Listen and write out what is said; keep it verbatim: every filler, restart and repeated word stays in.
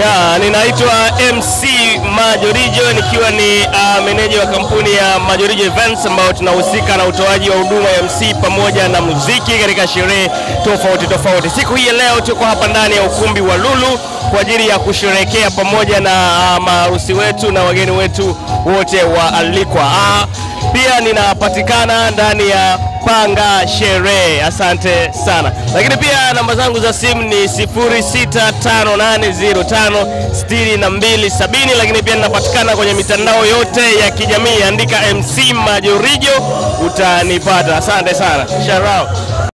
Ya, ninaitwa M C Majorijo nikiwa ni uh, meneja wa kampuni ya Majorijo Events ambayo tunahusika na utoaji wa huduma ya M C pamoja na muziki katika sherehe tofauti tofauti. Siku hii leo tuko hapa ndani ya ukumbi wa Lulu kwa ajili ya kusherehekea pamoja na uh, maharusi wetu na wageni wetu wote waalikwa. Uh, pia ninapatikana ndani ya Pangasherehe. Asante sana. Lakini pia namba zangu za simu ni sifuri sita tano nane zero tano sitini na mbili sabini. Lakini pia ninapatikana kwenye mitandao yote ya kijamii, andika M C Majorijo utanipata. Asante sana. Shout out.